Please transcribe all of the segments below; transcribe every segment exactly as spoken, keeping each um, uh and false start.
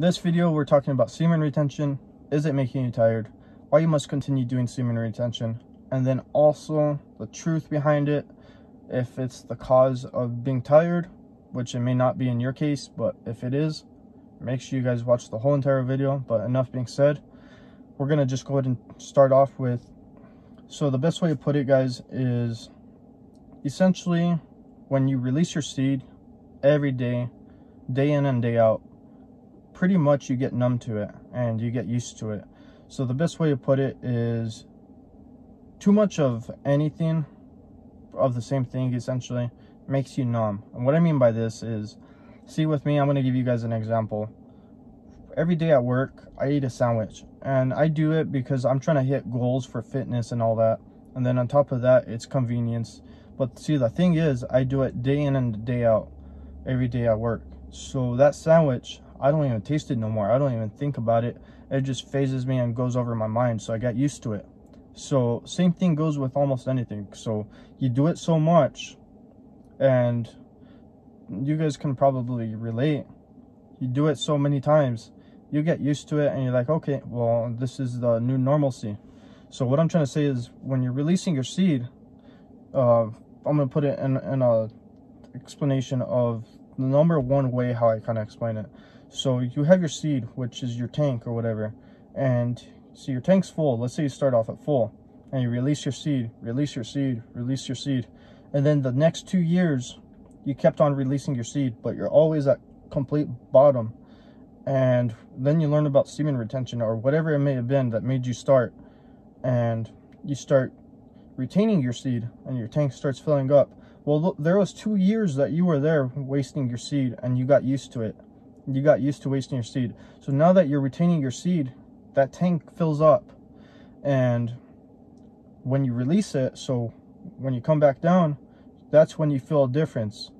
This video, we're talking about semen retention. Is it making you tired? Why you must continue doing semen retention, and then also the truth behind it, if it's the cause of being tired, which it may not be in your case, but if it is, make sure you guys watch the whole entire video. But enough being said, we're gonna just go ahead and start off with, so the best way to put it, guys, is essentially when you release your seed every day, day in and day out, pretty much you get numb to it and you get used to it. So the best way to put it is too much of anything of the same thing essentially makes you numb. And what I mean by this is, see with me, I'm going to give you guys an example. Every day at work, I eat a sandwich, and I do it because I'm trying to hit goals for fitness and all that. And then on top of that, it's convenience. But see, the thing is, I do it day in and day out, every day at work. So that sandwich, I don't even taste it no more. I don't even think about it. It just phases me and goes over my mind. So I got used to it. So same thing goes with almost anything. So you do it so much, and you guys can probably relate. You do it so many times, you get used to it and you're like, okay, well, this is the new normalcy. So what I'm trying to say is, when you're releasing your seed, uh, I'm gonna put it in, in a explanation of the number one way how I kind of explain it. So you have your seed, which is your tank or whatever, and so your tank's full. Let's say you start off at full and you release your seed, release your seed, release your seed. And then the next two years, you kept on releasing your seed, but you're always at complete bottom. And then you learn about semen retention or whatever it may have been that made you start. And you start retaining your seed and your tank starts filling up. Well, look, there was two years that you were there wasting your seed and you got used to it. You got used to wasting your seed. So now that you're retaining your seed, that tank fills up, and when you release it, so when you come back down, that's when you feel a difference.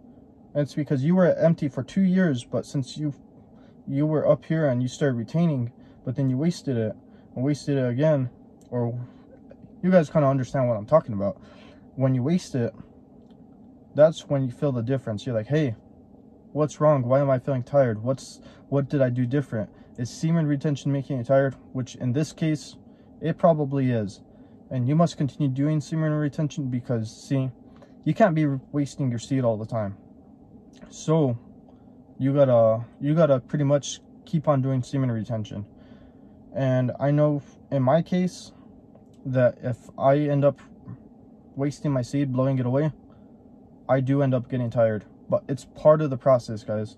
And it's because you were empty for two years, but since you you were up here and you started retaining, but then you wasted it and wasted it again, or you guys kind of understand what I'm talking about. When you waste it, that's when you feel the difference. You're like, hey, what's wrong? Why am I feeling tired? What's what did I do different? Is semen retention making you tired? Which in this case, it probably is. And you must continue doing semen retention because, see, you can't be wasting your seed all the time. So you gotta you gotta pretty much keep on doing semen retention. And I know in my case that if I end up wasting my seed, blowing it away, I do end up getting tired. But it's part of the process, guys.